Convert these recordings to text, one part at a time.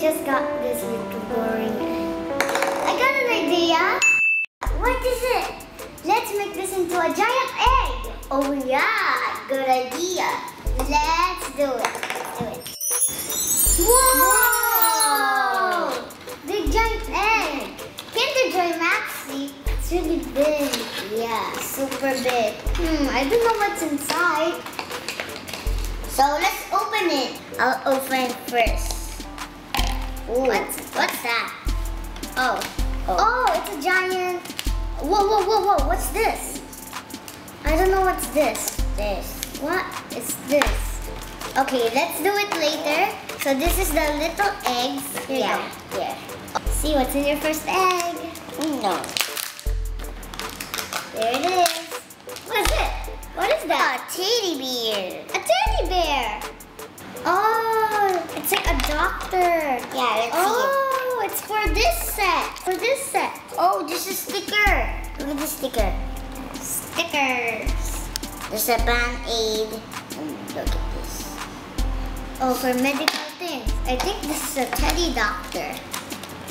just got this little boring egg. I got an idea. What is it? Let's make this into a giant egg. Oh yeah, good idea. Let's do it. Whoa! Big giant egg. Kinder Joy Maxi. It's really big. Yeah, super big. I don't know what's inside. So let's open it. I'll open it first. Ooh. What's that? Oh, it's a giant. Whoa. What's this? I don't know what's this. What is this? Okay, let's do it later. So this is the little eggs. Here. See what's in your first egg. No. There it is. What is it? What is that? A teddy bear. A teddy bear. Oh, it's like a doctor. Yeah, let's see it. Oh, it's for this set. Oh, there's a sticker. Look at the sticker. Stickers. There's a band-aid. Look at this. Oh, for medical things. I think this is a teddy doctor.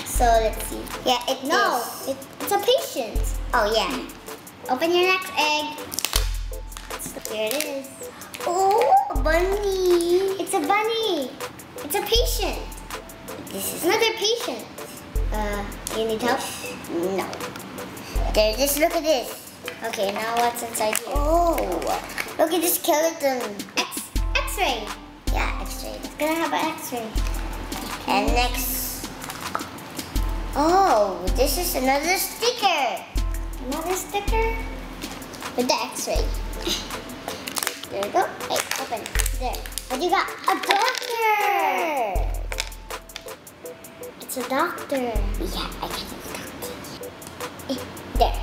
So let's see. Yeah, it is. No, it's a patient. Oh, yeah. Open your next egg. Here it is. Oh, a bunny. It's a bunny. It's a patient. This is another patient. You need help? No. There, just look at this. Okay, now what's inside here? Oh, look at this skeleton. X-ray. Yeah, X-ray. It's gonna have an X-ray. And next. Oh, this is another sticker. Another sticker? With the X-ray. There we go. Hey, open. There. What do you got? A doctor! It's a doctor. Yeah, I can be a doctor. There.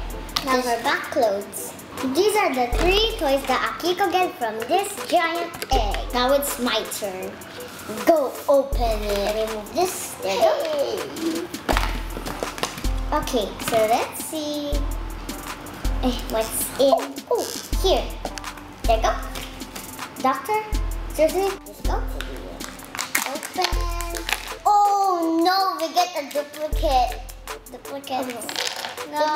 Now for back clothes. These are the 3 toys that Akiko got from this giant egg. Now it's my turn. Go open it. Remove this. There you go. Okay, so let's see. What's in? Oh, here. There you go. Doctor, seriously? Let's go. Open. Oh no, we get a duplicate. No. Duplicate. There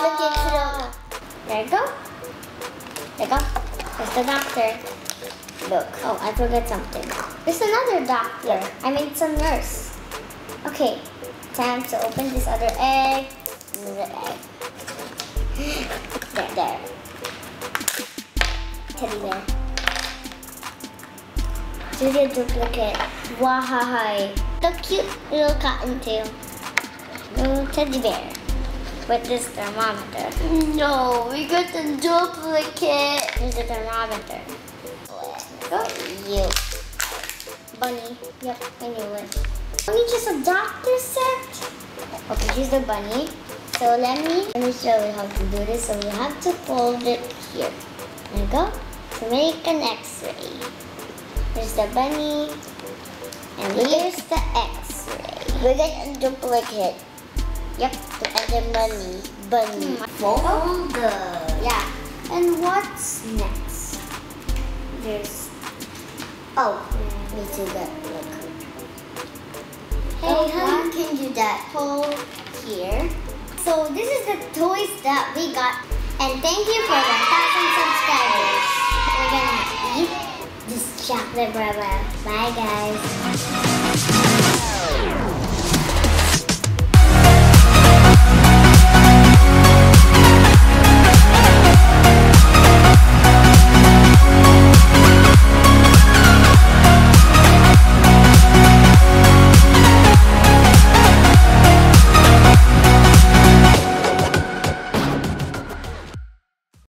you go. There's the doctor. Look. Oh, I forgot something. There's another doctor. Look. I mean, it's a nurse. Okay, time to open this other egg. There. Teddy bear. There's a duplicate. Wahai. The cute little cottontail. Little teddy bear. With this thermometer. No, we got the duplicate. Here's the thermometer. You. Bunny. Yep, I knew it. Bunny just a doctor set? Okay, here's the bunny. So let me show you how to do this. So we have to fold it here. There you go. To make an X-ray. Here's the bunny. And here's the X-ray. We're gonna duplicate. Yep. And the bunny. Folder. Yeah. And what's next? There's. Oh, me too. Look. Hey, how you can do that hole here? So this is the toys that we got, and thank you for 1,000 subscribers. We're gonna eat this chocolate bar. Bye guys.